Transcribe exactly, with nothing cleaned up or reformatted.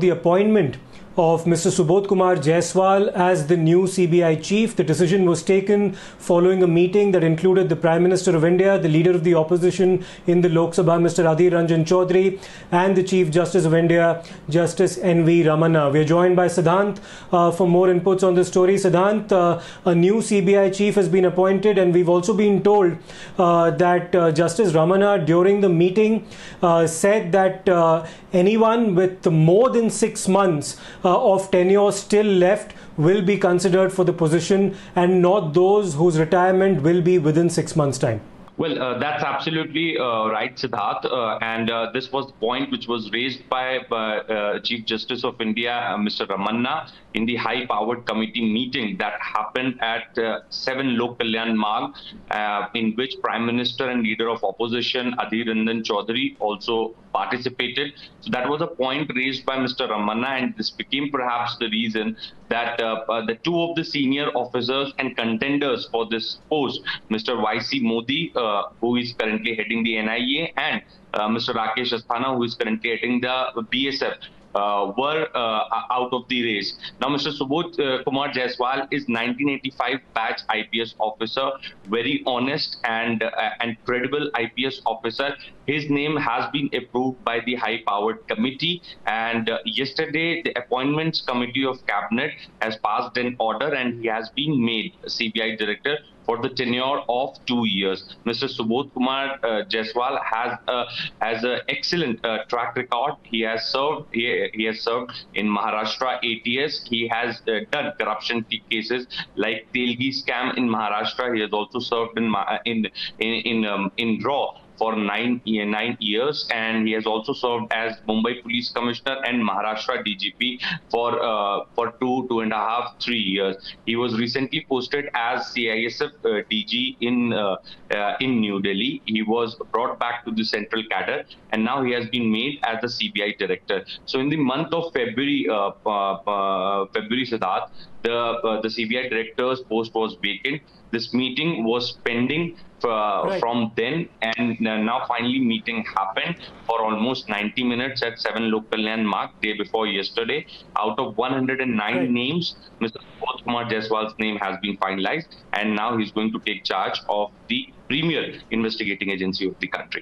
The appointment of Mister Subodh Kumar Jaiswal as the new C B I chief. The decision was taken following a meeting that included the Prime Minister of India, the Leader of the Opposition in the Lok Sabha, Mister Adhir Ranjan Chowdhury, and the Chief Justice of India, Justice N. V. Ramana. We are joined by Siddhant uh, for more inputs on this story. Siddhant, uh, a new C B I chief has been appointed, and we've also been told uh, that uh, Justice Ramana, during the meeting, uh, said that uh, anyone with more than six months Uh, of tenure still left will be considered for the position, and not those whose retirement will be within six months' time. Well, uh, that's absolutely uh, right, Siddharth. Uh, and uh, this was the point which was raised by uh, uh, Chief Justice of India, uh, Mister Ramana, in the high-powered committee meeting that happened at uh, seven Lok Kalyan Marg, uh, in which Prime Minister and Leader of Opposition, Adhir Ranjan Chowdhury, also participated. So that was a point raised by Mister Ramana, and this became perhaps the reason that uh, uh, the two of the senior officers and contenders for this post, Mister Y. C. Modi, uh, Uh, who is currently heading the N I A, and uh, Mister Rakesh Asthana, who is currently heading the B S F, uh, were uh, out of the race. Now, Mister Subodh uh, Kumar Jaiswal is nineteen eighty-five batch I P S officer, very honest and uh, and credible I P S officer. His name has been approved by the high-powered committee, and uh, yesterday the Appointments Committee of Cabinet has passed an order, and he has been made C B I director for the tenure of two years. Mister Subodh Kumar uh, Jaiswal has a, has an excellent uh, track record. He has served he, he has served in Maharashtra A T S. He has uh, done corruption cases like Telgi scam in Maharashtra. He has also served in in in in, um, in RAW for nine nine years, and he has also served as Mumbai Police Commissioner and Maharashtra D G P for uh, for two two and a half three years. He was recently posted as C I S F uh, D G in uh, uh, in New Delhi. He was brought back to the central cadre, and now he has been made as the C B I director. So in the month of February, uh, uh, February Siddharth, the uh, the C B I director's post was vacant. This meeting was pending uh, right. from then, and uh, now finally meeting happened for almost ninety minutes at seven Lok Kalyan Marg, day before yesterday. Out of one hundred nine right. names, Mister Subodh Kumar Jaiswal's name has been finalized, and now he's going to take charge of the premier investigating agency of the country.